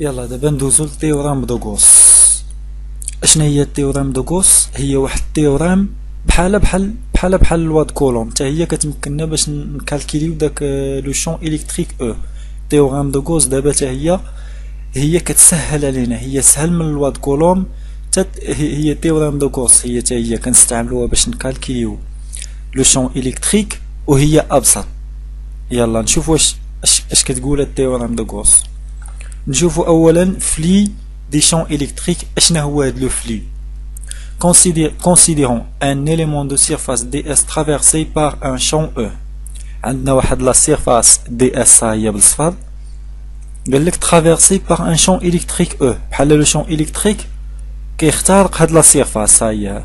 يلا دابا ندوزو للتيورام دوغوس. اشنا هي التيورام دوغوس؟ هي واحد التيورام بحال الواد كولوم، حتى هي كتمكننا باش نكالكيليو داك لو شون الكتريك او. التيورام دوغوس دابا حتى هي كتسهل علينا، هي سهل من الواد كولوم. هي التيورام دوغوس هي حتى هي كنستعملوها باش نكالكيليو لو شون الكتريك، وهي ابسط. يلا نشوف واش كتقول التيورام دوغوس. نشوفوا اولا فلي دي شون الكتريك. اشنا هو هاد لو فلي؟ considérons un élément de surface ds traversé par un champ E. عندنا واحد لا سيرفاس ds هي بالصفر، قال لك traversé par un champ électrique E. بحال لو شون الكتريك كيخترق هاد لا سيرفاس هي.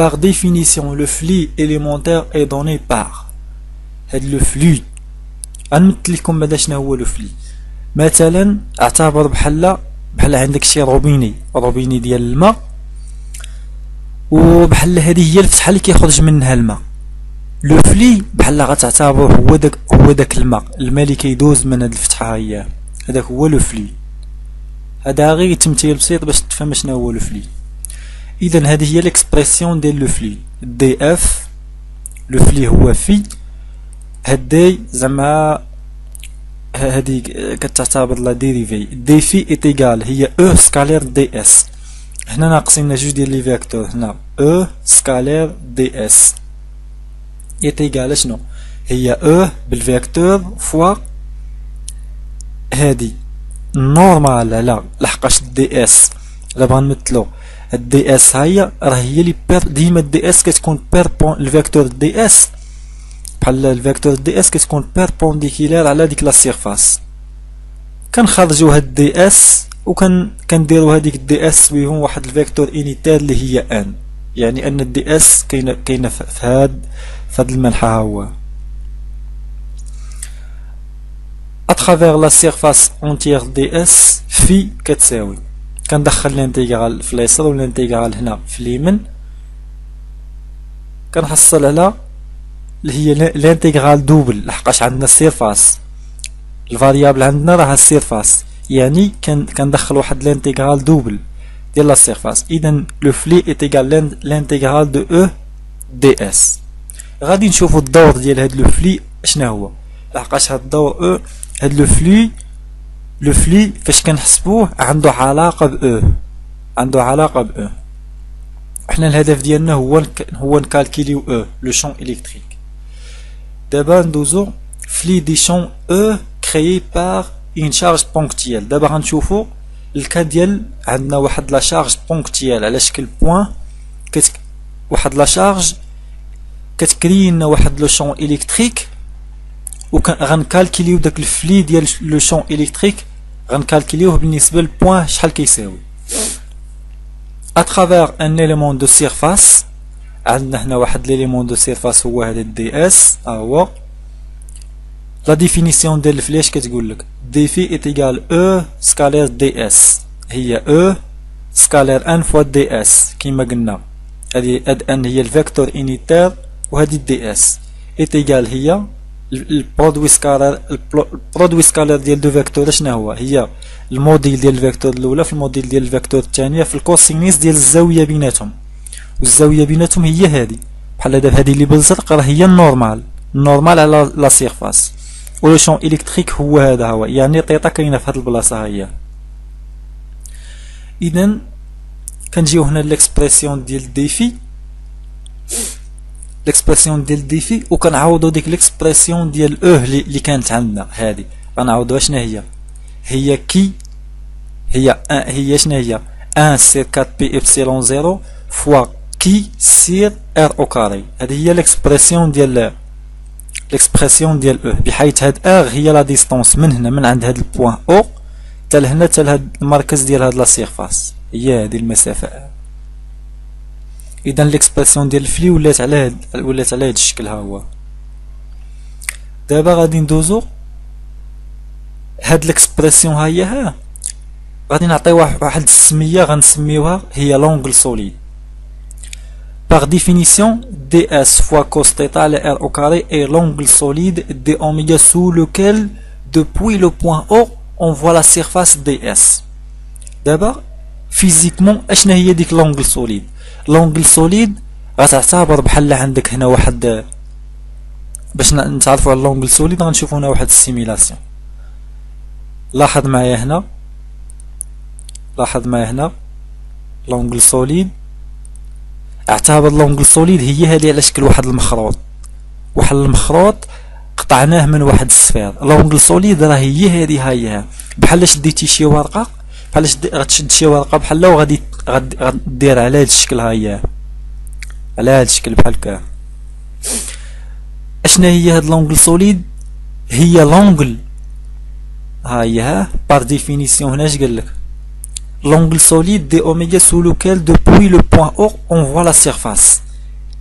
Par définition le flux élémentaire est donné par هاد لو فلو. غنمثل لكم بعدا شنو هو لو فلو. مثلا اعتبر بحال عندك شي روبيني ديال الماء، وبحال هذه هي الفتحه اللي كيخرج منها الماء. لو فلي بحال غتعتبره هو داك الماء اللي كيدوز من هاد الفتحه هي. هذاك هو لو فلي. هذا غير تمثيل بسيط باش تفهم شنو هو لو فلي. اذا هذه هي ليكسبرسيون ديال لو فلي. دي اف لو فلي هو في هادي، زعما هادي كتعتبر لا ديريفي. دي في ايتيغال هي او سكالير دي اس. هنا ناقصين جوج ديال لي فيكتور، هنا او سكالير دي اس ايتيغال شنو هي؟ او بالفيكتور فوا هادي نورمال. لا لحقاش دي اس الا بغا نمثلو الدي اس هي راه هي لي ديما الدي اس كتكون بيربون. الفيكتور دي اس بحال الفيكتور دي اس كتكون بيربونديكولار على ديك لا سيرفاس. كنخرجو هاد دي اس وكنديرو هاديك دي اس بهم واحد الفيكتور انيتير اللي هي ان، يعني ان الدي اس كاينه في هاد المنحى. ها هو اترافير لا سيرفاس اونتيير دي اس في كتساوي. كندخل الانتيغرال في اليسار والانتيغرال هنا في اليمين، كنحصل على اللي هي الانتيغرال دوبل، لحقاش عندنا السيرفاس الفاريابل عندنا راه السيرفاس، يعني كندخل واحد الانتيغرال دوبل ديال لا سيرفاس. اذا لو فلي ايتيغال الانتيغرال دو او دي اس. غادي نشوفوا الدور ديال هاد لو فلي شنو هو، لحقاش هاد الدور او هاد لو فلي فاش كنحسبوه عنده علاقه ب او. حنا الهدف ديالنا هو نكالكيليو او لو شون الكتريك. دابا ندوزو فلي دي شون او كريي باغ اون شارج بونكتيال. دابا غنشوفو الكا ديال عندنا واحد لا شارج بونكتيال على شكل بوين، واحد لا شارج كتكري لنا واحد لو شون الكتريك، وغنكالكيليو داك الفلي ديال لو شون الكتريك غنكالكيليوه بالنسبه للبوين شحال كيساوي. اترافير ان اليمون دو سيرفاس، عندنا هنا واحد ليليمون دو سيرفاس هو هذا الدي اس. ها هو لا ديفينيسيون ديال الفليش كتقول لك دي في ايتيغال او سكالير دي اس، هي او سكالير ان فوا دي اس كما قلنا. هذه ان هي الفيكتور انيتير وهذه دي اس. ايتيغال هي البرودوي سكالير ديال دو فيكتور. شنو هو؟ هي الموديل ديال الفيكتور الاولى في الموديل ديال الفيكتور الثانيه في الكوسينيس ديال الزاويه بيناتهم، والزاويه بيناتهم هي هذه. بحال دابا هذه اللي بالزرق راه هي النورمال على لا سيرفاس، ولو شون الكتريك هو هذا هو، يعني طيطا كاينه في هذه البلاصه هي. اذا كنجيو هنا ليكسبرسيون ديال ديفي، ليكسبرسيون ديال ديفي، وكنعوضو ديك ليكسبرسيون ديال او اللي كانت عندنا هذه. غنعوضوها شنو هي كي هي شنو هي 1 سير 4 بي ايبسيلون 0 فوا كي سير ار او كاري. هذه هي ليكسبرسيون ديال او، بحيث هاد ار هي لا ديستونس من هنا من عند هاد البوان او حتى لهنا حتى لهاد المركز ديال هاد لا سيرفاس، هي هذه المسافه. اذا ليكسبرسيون ديال الفلي ولات على هاد الشكل. ها هو دابا غادي ندوزو هاد ليكسبرسيون ها هي. ها غادي نعطيوها واحد السميه غنسميوها هي لونغل سوليد. Par définition, ds fois cos θ le r au carré est l'angle solide d oméga sous lequel, depuis le point O, on voit la surface DS. D'abord, physiquement, qu'est-ce que c'est l'angle solide? L'angle solide, غتعتبر بحال عندك هنا واحد باش نتعرفوا على لونغل سوليد غنشوفوا هنا واحد السيميلاسيون. لاحظ معايا هنا، لاحظ معايا هنا لونغل سوليد، اعتبر لونغل سوليد هي هذه على شكل واحد المخروط، واحد المخروط قطعناه من واحد السفير. لونغل سوليد راه هي هذه، هايها بحال شديتي شي ورقه، بحال غتشد شي ورقه بحال وغادي غدير على هذا الشكل، هايها على هذا الشكل بحال هكا. اشنا هي هاد لونغل سوليد؟ هي لونغل، ها هي، ها بار ديفينيسيون هنا اش قالك؟ لونغل سوليد دي اوميغا سو لوكال دوبوي لو بوين او اون فوا لا سيرفاس.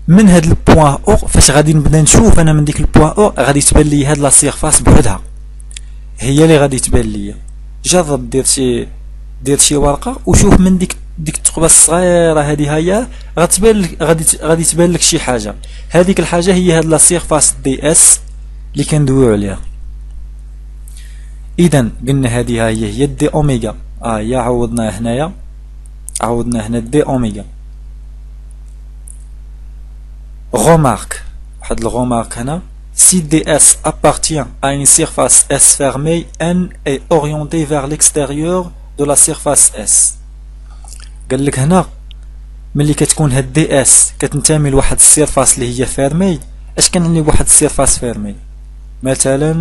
من هاد البوين او فاش غادي نبدا نشوف انا من ديك البوين او غادي تبان لي هاد لا سيرفاس بوحدها، هي اللي غادي تبان لي. جرب دير شي ورقه وشوف من ديك الثقبه الصغيره هذه، هي غتبان، غادي تبان لك شي حاجه. هذيك الحاجه هي هاد لا سيرفاس دي اس اللي كندويو عليها. اذا قلنا هذه هي دي اوميغا، هي عوضناها هنايا، عوضنا هنا دي اوميغا. غومارك، واحد الغومارك هنا، سي دي اس appartient à une surface S fermée, N est orientée vers l'extérieur de la surface S. قال لك هنا ملي كتكون هاد دي اس كتنتمي لواحد السيرفاس اللي هي فيرمي، اش كنعني بواحد السيرفاس فيرمي؟ مثلا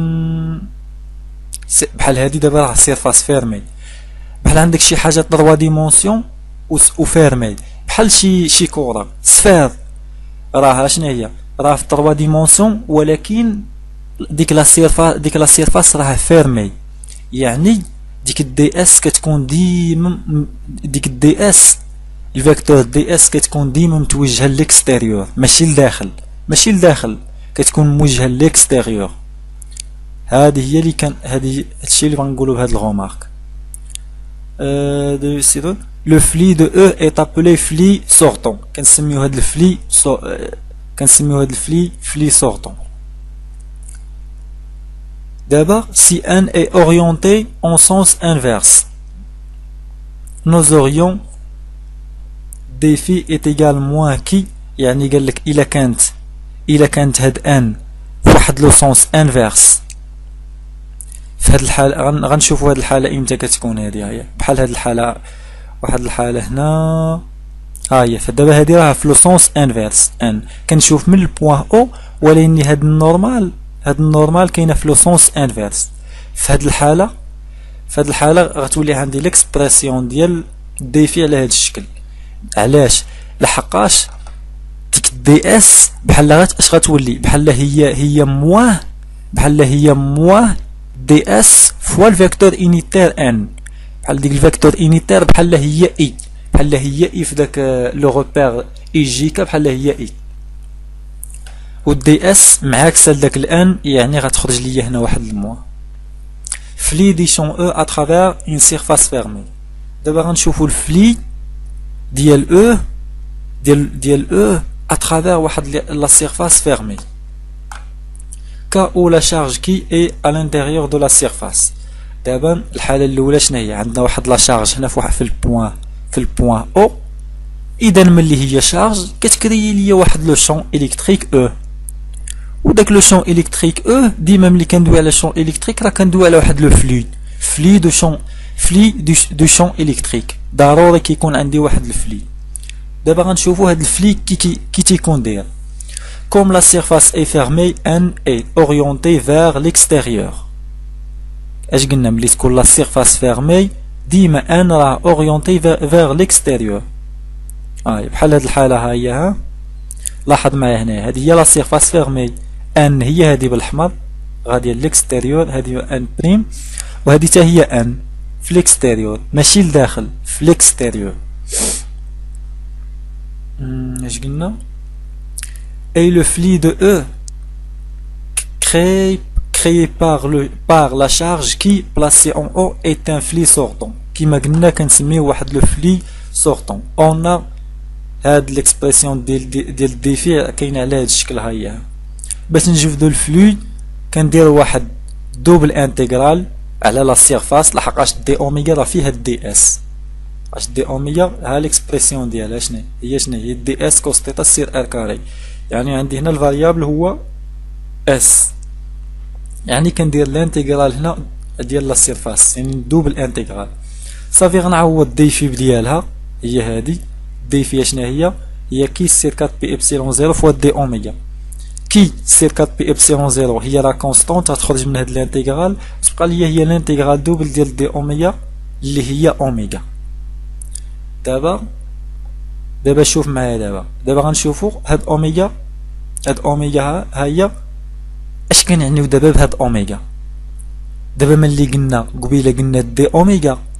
بحال هادي دابا راه سيرفاس فيرمي، بحال عندك شي حاجه 3 ديمونسيون و فيرمي، بحال شي كره سفير راه شنو هي؟ راه في 3 ديمونسيون، ولكن ديك لا سيرفاس راه فيرمي. يعني ديك الدي اس كتكون ديما، ديك الدي اس الفيكتور دي اس كتكون ديما متوجهه للاكستيريور، ماشي لداخل كتكون موجهه للاكستيريور. هذه هي اللي كان، هذه هادشي اللي غنقولوا بهاد الغومارك. دو سيدون لو فلي دو او اي تابلي فلي سورتون، كنسميو هاد الفلي فلي سورتون. D'abord, si n est orienté en sens inverse, nous aurions défi est égal moins qui, يعني قال لك إلا كانت هاد n واحد لو سونس انفيرس. في هاد الحالة غنشوفو هاد الحالة إمتى كتكون، هادي هي بحال هاد الحالة، واحد الحالة هنا، ها هي فدابا هادي راها في لو سونس انفيرس، n كنشوف من البوان او، ولكن هاد النورمال كاينه في لو سونس انفيرس. في هاد الحاله غتولي عندي ليكسبريسيون ديال ديفي على هاد الشكل. علاش؟ لحقاش ديك دي اس بحال اش غتولي؟ بحال هي مواه دي اس فوا الفيكتور انيتير ان، بحال ديك الفيكتور انيتير بحال هي اي في داك لو روبير اي جي كا، بحال هي اي. و دي اس معاك سال داك الان، يعني غتخرج ليا هنا واحد الموا فلي دي شون او اترافير اون سيرفاس فيرمي. دابا غنشوفو الفلي ديال او ديال او اترافير واحد لا سيرفاس فيرمي. كا او لا شارج كي اي ا لانتيريور دو لا سيرفاس. دابا الحاله الاولى شنو هي؟ عندنا واحد لا شارج هنا في البوان او، اذا ملي هي شارج كتكري ليا واحد لو شون الكتريك او، وداك لو شون الكتريك او ديما ملي كندوي على شون الكتريك راه كندوي على واحد لو فلي دو شون الكتريك، ضروري كيكون عندي واحد الفلي. دابا غنشوفو هاد الفلي كي تيكون داير. كوم لا سيرفاس اي فيرمي ان اي اورينتي فير ليكستيريور، اش قلنا؟ ملي تكون لا سيرفاس فيرمي ديما ان راه اورينتي فير ليكستيريور. بحال هاد الحاله، ها هي، ها لاحظ معايا هنا، هذه هي لا سيرفاس فيرمي، ان هي هذه بالاحمر غاديه للاكستيريور، هذه ان بريم، وهذه حتى هي ان في الاكستيريور، ماشي لداخل في الاكستيريور. اش قلنا؟ اي لو فلي دو او créé par la charge qui placée en haut est un fli sortant. كيما قلنا كنسميو واحد لو فلي سورتون. اون هاد ليكسبريسيون ديال الديفي كاينه على هاد الشكل، ها هي. باش نجبدو الفلوي كندير واحد دوبل انتغرال على لا سيرفاس، لحقاش دي اوميغا راه فيها دي اس. اش دي اوميغا ها ليكسبريسيون ديالها شناهي هي، شناهي دي اس كوس تيتا سير ار كاري. يعني عندي هنا الفاريابل هو اس، يعني كندير الانتيغرال هنا ديال لا سيرفاس، يعني دوبل انتيغرال صافي. غنعوض دي في ديالها هي هادي، دي في شناهي هي كي سير 4 بي ايبسيلون 0 فوا دي اوميغا. كي سير 4 بي ايبسيلون 0 هي لا كونستانت، غتخرج من هاد الانتيغرال تبقى لي هي الانتيغرال دوبل ديال دي اوميغا اللي هي اوميغا. دابا شوف معايا، دابا غنشوفوا هاد اوميغا، ها هي اش كنعنيو دابا بهاد اوميغا. دابا ملي قلنا قبيله قلنا دي اوميغا